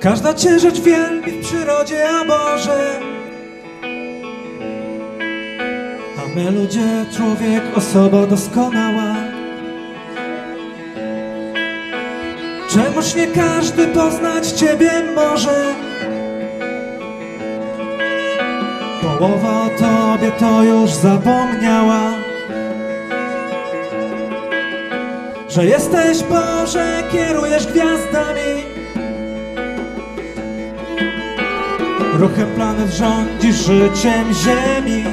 Każda Cię rzecz wielbi w przyrodzie, a Boże, a my ludzie, człowiek, osoba doskonała. Czemuż nie każdy poznać Ciebie może? Połowa o Tobie to już zapomniała, że jesteś Boże, kierujesz gwiazdami, ruchem planet rządzisz, życiem Ziemi.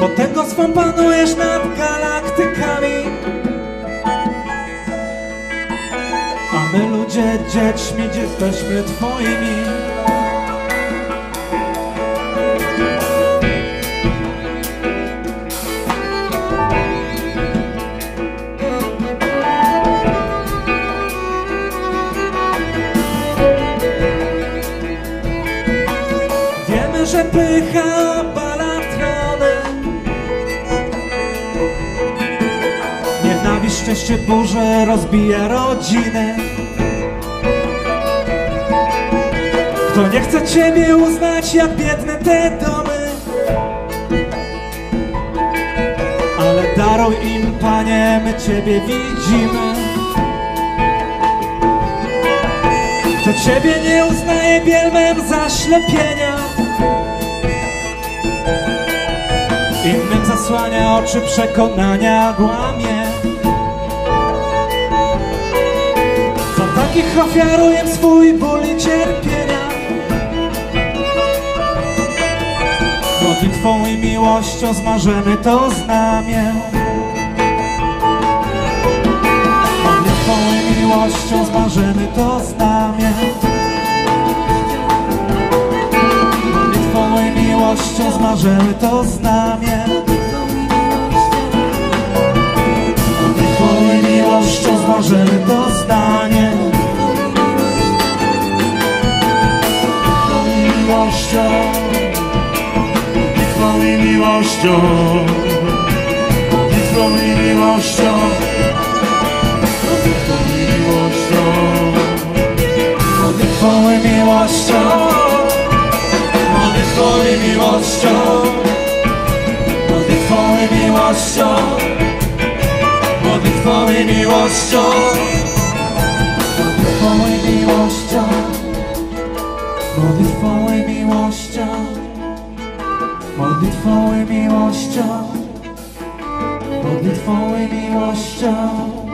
Potęgą swą panujesz nad galaktykami, a my ludzie dziećmi jesteśmy Twoimi. Wiemy, że pycha obala trony, nienawiść, szczęście, burze rozbija rodziny. Kto nie chce Ciebie uznać, jak biedne te domy, ale daruj im, Panie, my Ciebie widzimy. Kto Ciebie nie uznaje, bielmem zaślepienia innym zasłania oczy, przekonania głamie. Za takich ofiaruję swój ból i cierpienia, modlitwą i miłością zmarzemy to znamię. Modlitwą i miłością zmarzemy to znamię. Modlitwą i miłością zmarzemy to znamię. Modlitwą i miłością zmarzemy to zdanie. Modlitwą i miłością, miłością, bitwą i miłością, bitwą i miłością, bitwą i miłością, bitwą i miłością, bitwą i miłością, bitwą i miłością, bitwą i miłością, bitwą i miłością. Modlitwą i miłością, modlitwą i miłością.